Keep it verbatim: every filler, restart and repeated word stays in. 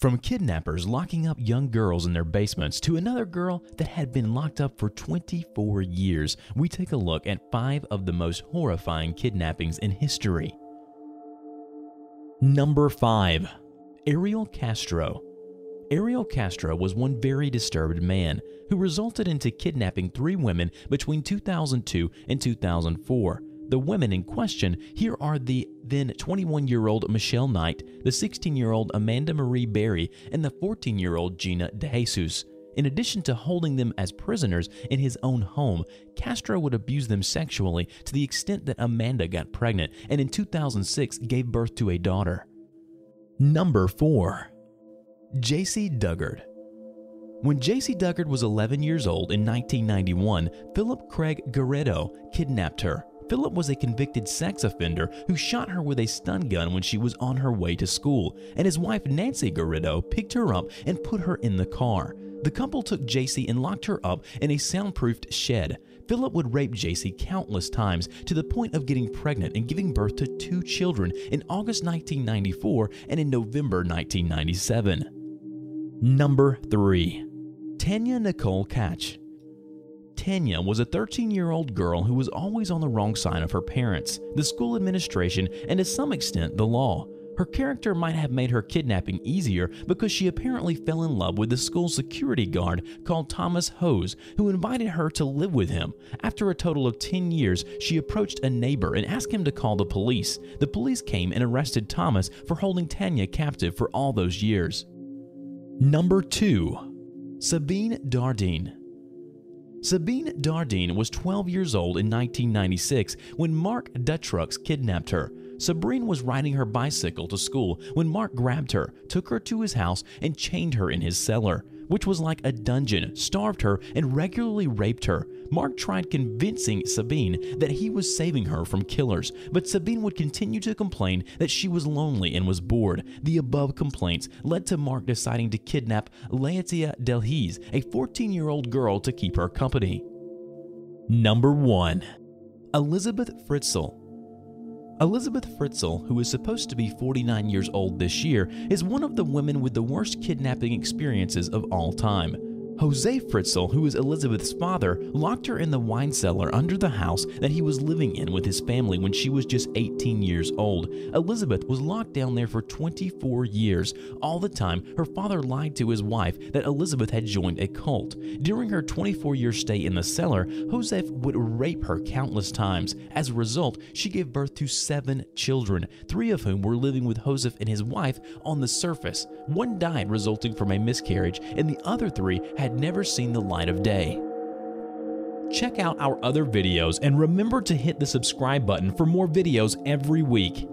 From kidnappers locking up young girls in their basements to another girl that had been locked up for twenty-four years, we take a look at five of the most horrifying kidnappings in history. Number five. Ariel Castro. Ariel Castro was one very disturbed man who resulted into kidnapping three women between two thousand two and two thousand four. The women in question here are the then twenty-one-year-old Michelle Knight, the sixteen-year-old Amanda Marie Berry, and the fourteen-year-old Gina DeJesus. In addition to holding them as prisoners in his own home, Castro would abuse them sexually to the extent that Amanda got pregnant and in two thousand six gave birth to a daughter. Number four. Jaycee Dugard. When Jaycee Dugard was eleven years old in nineteen ninety-one, Philip Craig Guerrero kidnapped her. Philip was a convicted sex offender who shot her with a stun gun when she was on her way to school, and his wife Nancy Garrido picked her up and put her in the car. The couple took Jaycee and locked her up in a soundproofed shed. Philip would rape Jaycee countless times to the point of getting pregnant and giving birth to two children in August nineteen ninety-four and in November nineteen ninety-seven. Number three. Tanya Nicole Catch. Tanya was a thirteen-year-old girl who was always on the wrong side of her parents, the school administration, and to some extent the law. Her character might have made her kidnapping easier because she apparently fell in love with the school security guard called Thomas Hose, who invited her to live with him. After a total of ten years, she approached a neighbor and asked him to call the police. The police came and arrested Thomas for holding Tanya captive for all those years. Number two. Sabine Dardenne. Sabine Dardenne was twelve years old in nineteen ninety-six when Mark Dutroux kidnapped her. Sabine was riding her bicycle to school when Mark grabbed her, took her to his house, and chained her in his cellar, which was like a dungeon, starved her, and regularly raped her. Mark tried convincing Sabine that he was saving her from killers, but Sabine would continue to complain that she was lonely and was bored. The above complaints led to Mark deciding to kidnap Laetitia Delhis, a fourteen-year-old girl, to keep her company. Number one. Elizabeth Fritzl. Elizabeth Fritzl, who is supposed to be forty-nine years old this year, is one of the women with the worst kidnapping experiences of all time. Josef Fritzl, who is Elizabeth's father, locked her in the wine cellar under the house that he was living in with his family when she was just eighteen years old. Elizabeth was locked down there for twenty-four years. All the time, her father lied to his wife that Elizabeth had joined a cult. During her twenty-four-year stay in the cellar, Josef would rape her countless times. As a result, she gave birth to seven children, three of whom were living with Josef and his wife on the surface. One died resulting from a miscarriage, and the other three had had never seen the light of day. Check out our other videos and remember to hit the subscribe button for more videos every week.